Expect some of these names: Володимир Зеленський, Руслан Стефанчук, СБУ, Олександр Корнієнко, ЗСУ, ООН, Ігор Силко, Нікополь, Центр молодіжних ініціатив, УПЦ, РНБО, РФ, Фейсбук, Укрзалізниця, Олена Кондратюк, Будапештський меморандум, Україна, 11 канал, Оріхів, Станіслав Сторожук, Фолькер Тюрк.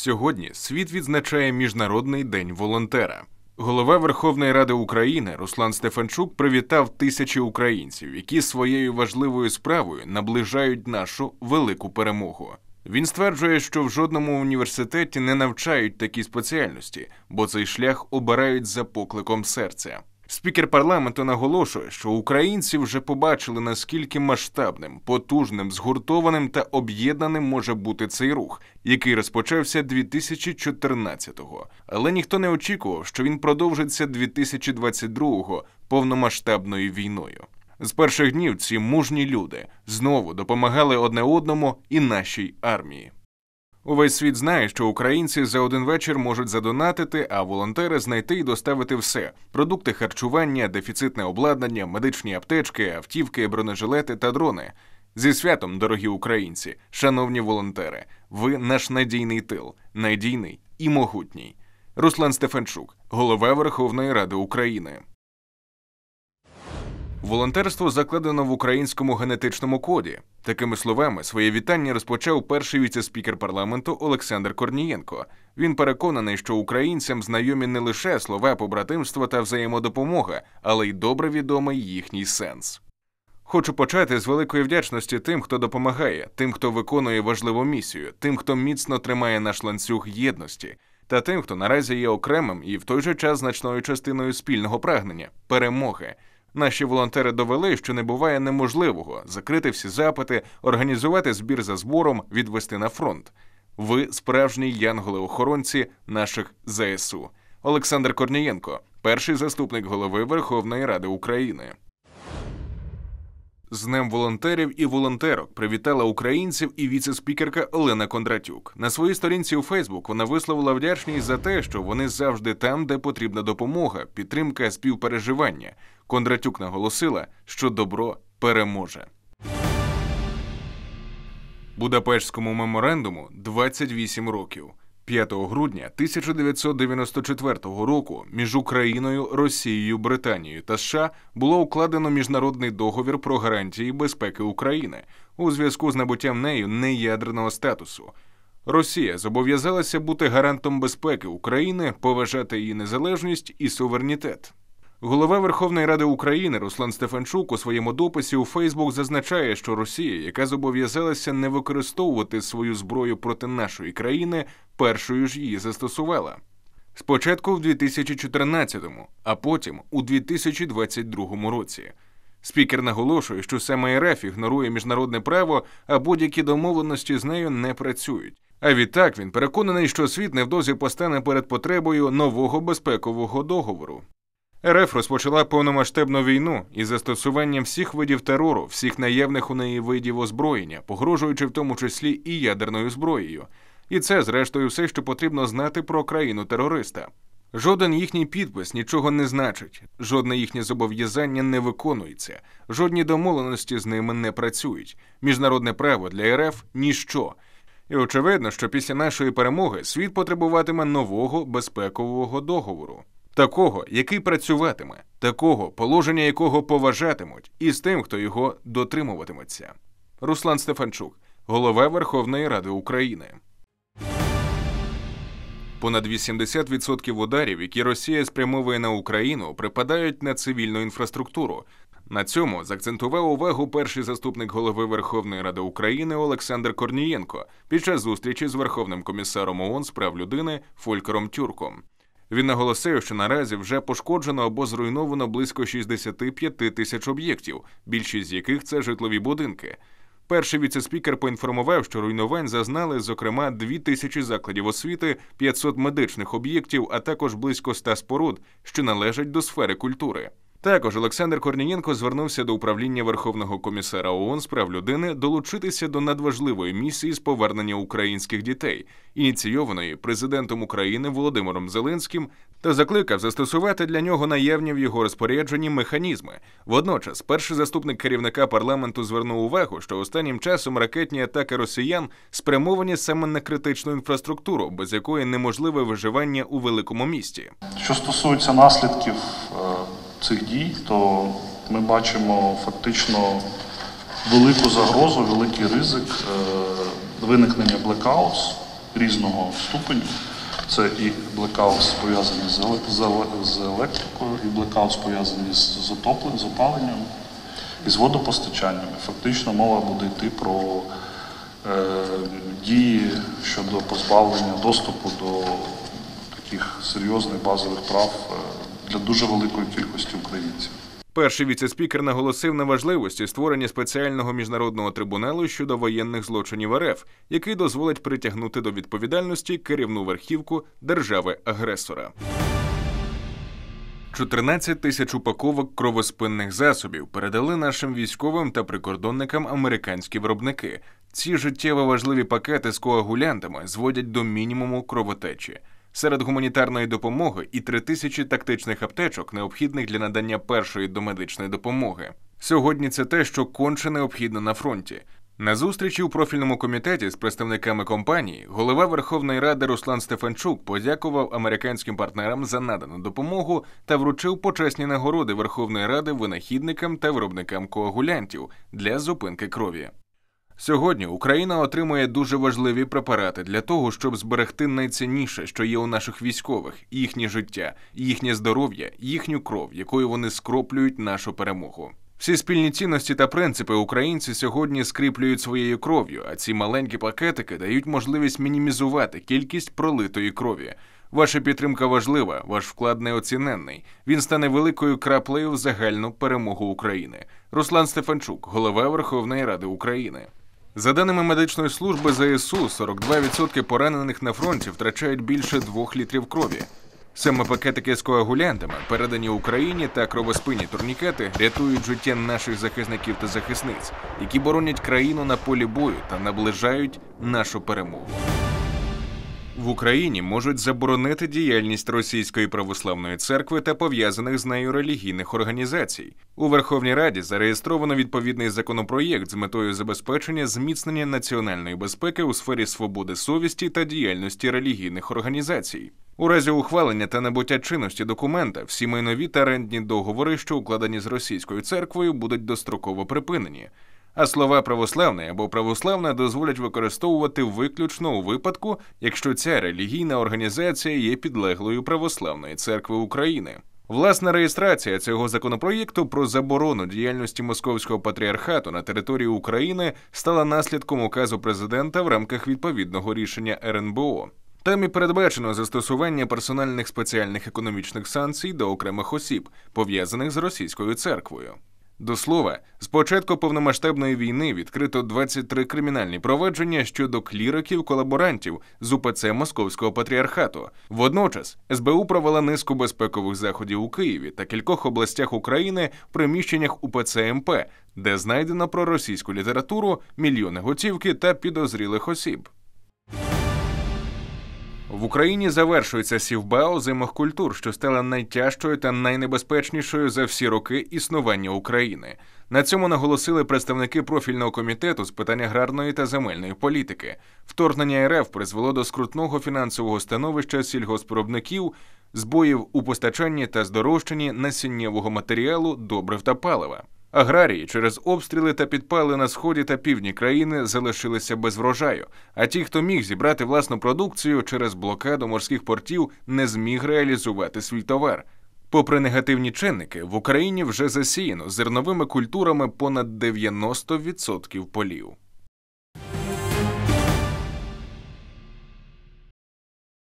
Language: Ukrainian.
Сьогодні світ відзначає Міжнародний день волонтера. Голова Верховної Ради України Руслан Стефанчук привітав тисячі українців, які своєю важливою справою наближають нашу велику перемогу. Він стверджує, що в жодному університеті не навчають такі спеціальності, бо цей шлях обирають за покликом серця. Спікер парламенту наголошує, що українці вже побачили, наскільки масштабним, потужним, згуртованим та об'єднаним може бути цей рух, який розпочався 2014-го. Але ніхто не очікував, що він продовжиться 2022-го повномасштабною війною. З перших днів ці мужні люди знову допомагали одне одному і нашій армії. Увесь світ знає, що українці за один вечір можуть задонатити, а волонтери знайти і доставити все – продукти харчування, дефіцитне обладнання, медичні аптечки, автівки, бронежилети та дрони. Зі святом, дорогі українці, шановні волонтери, ви наш надійний тил, надійний і могутній. Руслан Стефанчук, голова Верховної Ради України. Волонтерство закладено в українському генетичному коді. Такими словами своє вітання розпочав перший віце-спікер парламенту Олександр Корнієнко. Він переконаний, що українцям знайомі не лише слова побратимства та взаємодопомога, але й добре відомий їхній сенс. Хочу почати з великої вдячності тим, хто допомагає, тим, хто виконує важливу місію, тим, хто міцно тримає наш ланцюг єдності, та тим, хто наразі є окремим і в той же час значною частиною спільного прагнення – перемоги. Наші волонтери довели, що не буває неможливого – закрити всі запити, організувати збір за збором, відвести на фронт. Ви – справжні янголи-охоронці наших ЗСУ. Олександр Корнієнко, перший заступник голови Верховної Ради України. З Днем волонтерів і волонтерок привітала українців і віце-спікерка Олена Кондратюк. На своїй сторінці у Фейсбук вона висловила вдячність за те, що вони завжди там, де потрібна допомога, підтримка, співпереживання. Кондратюк наголосила, що добро переможе. Будапештському меморандуму 28 років. 5 грудня 1994 року між Україною, Росією, Британією та США було укладено міжнародний договір про гарантії безпеки України у зв'язку з набуттям нею неядерного статусу. Росія зобов'язалася бути гарантом безпеки України, поважати її незалежність і суверенітет. Голова Верховної Ради України Руслан Стефанчук у своєму дописі у Фейсбук зазначає, що Росія, яка зобов'язалася не використовувати свою зброю проти нашої країни, першою ж її застосувала. Спочатку в 2014-му, а потім у 2022 році. Спікер наголошує, що саме РФ ігнорує міжнародне право, а будь-які домовленості з нею не працюють. А відтак він переконаний, що світ невдовзі постане перед потребою нового безпекового договору. РФ розпочала повномасштабну війну із застосуванням всіх видів терору, всіх наявних у неї видів озброєння, погрожуючи в тому числі і ядерною зброєю. І це, зрештою, все, що потрібно знати про країну-терориста. Жоден їхній підпис нічого не значить, жодне їхнє зобов'язання не виконується, жодні домовленості з ними не працюють. Міжнародне право для РФ – ніщо. І очевидно, що після нашої перемоги світ потребуватиме нового безпекового договору. Такого, який працюватиме, такого, положення якого поважатимуть, і з тим, хто його дотримуватиметься. Руслан Стефанчук, голова Верховної Ради України. Понад 80% ударів, які Росія спрямовує на Україну, припадають на цивільну інфраструктуру. На цьому закцентував увагу перший заступник голови Верховної Ради України Олександр Корнієнко під час зустрічі з Верховним комісаром ООН з прав людини Фолькером Тюрком. Він наголосив, що наразі вже пошкоджено або зруйновано близько 65 тисяч об'єктів, більшість з яких – це житлові будинки. Перший віцеспікер поінформував, що руйнувань зазнали, зокрема, 2000 закладів освіти, 500 медичних об'єктів, а також близько 100 споруд, що належать до сфери культури. Також Олександр Корнієнко звернувся до управління Верховного комісара ООН з прав людини долучитися до надважливої місії з повернення українських дітей, ініційованої президентом України Володимиром Зеленським, та закликав застосувати для нього наявні в його розпорядженні механізми. Водночас, перший заступник керівника парламенту звернув увагу, що останнім часом ракетні атаки росіян спрямовані саме на критичну інфраструктуру, без якої неможливе виживання у великому місті. Що стосується наслідків цих дій, то ми бачимо фактично велику загрозу, великий ризик виникнення блекаутів, різного ступеню. Це і блекаус, пов'язаний з електрикою, і блекаус, пов'язаний з отопленням, з опаленням, і з водопостачанням. Фактично мова буде йти про дії щодо позбавлення доступу до таких серйозних базових прав для дуже великої кількості українців. Перший віце-спікер наголосив на важливості створення спеціального міжнародного трибуналу щодо воєнних злочинів РФ, який дозволить притягнути до відповідальності керівну верхівку держави-агресора. 14 тисяч упаковок кровоспинних засобів передали нашим військовим та прикордонникам американські виробники. Ці життєво важливі пакети з коагулянтами зводять до мінімуму кровотечі. Серед гуманітарної допомоги і 3000 тактичних аптечок, необхідних для надання першої домедичної допомоги. Сьогодні це те, що конче необхідно на фронті. На зустрічі у профільному комітеті з представниками компанії голова Верховної Ради Руслан Стефанчук подякував американським партнерам за надану допомогу та вручив почесні нагороди Верховної Ради винахідникам та виробникам коагулянтів для зупинки крові. Сьогодні Україна отримує дуже важливі препарати для того, щоб зберегти найцінніше, що є у наших військових – їхнє життя, їхнє здоров'я, їхню кров, якою вони скроплюють нашу перемогу. Всі спільні цінності та принципи українці сьогодні скріплюють своєю кров'ю, а ці маленькі пакетики дають можливість мінімізувати кількість пролитої крові. Ваша підтримка важлива, ваш вклад неоціненний. Він стане великою краплею в загальну перемогу України. Руслан Стефанчук, голова Верховної Ради України. За даними медичної служби ЗСУ, 42% поранених на фронті втрачають більше 2 літрів крові. Саме пакетики з коагулянтами, передані Україні, та кровоспинні турнікети рятують життя наших захисників та захисниць, які боронять країну на полі бою та наближають нашу перемогу. В Україні можуть заборонити діяльність Російської православної церкви та пов'язаних з нею релігійних організацій. У Верховній Раді зареєстровано відповідний законопроєкт з метою забезпечення зміцнення національної безпеки у сфері свободи совісті та діяльності релігійних організацій. У разі ухвалення та набуття чинності документа всі майнові та рентні договори, що укладені з Російською церквою, будуть достроково припинені. А слова «православний» або «православна» дозволять використовувати виключно у випадку, якщо ця релігійна організація є підлеглою Православної церкви України. Власна реєстрація цього законопроєкту про заборону діяльності Московського патріархату на території України стала наслідком указу президента в рамках відповідного рішення РНБО. Там і передбачено застосування персональних спеціальних економічних санкцій до окремих осіб, пов'язаних з Російською церквою. До слова, з початку повномасштабної війни відкрито 23 кримінальні провадження щодо кліриків-колаборантів з УПЦ Московського патріархату. Водночас СБУ провела низку безпекових заходів у Києві та кількох областях України в приміщеннях УПЦ МП, де знайдено проросійську літературу, мільйони готівки та підозрілих осіб. В Україні завершується сівба озимих культур, що стала найтяжчою та найнебезпечнішою за всі роки існування України. На цьому наголосили представники профільного комітету з питань аграрної та земельної політики. Вторгнення РФ призвело до скрутного фінансового становища сільгоспвиробників, збоїв у постачанні та здорожчанні насіннєвого матеріалу, добрив та палива. Аграрії через обстріли та підпали на сході та півдні країни залишилися без врожаю, а ті, хто міг зібрати власну продукцію, через блокаду морських портів не зміг реалізувати свій товар. Попри негативні чинники, в Україні вже засіяно зерновими культурами понад 90% полів.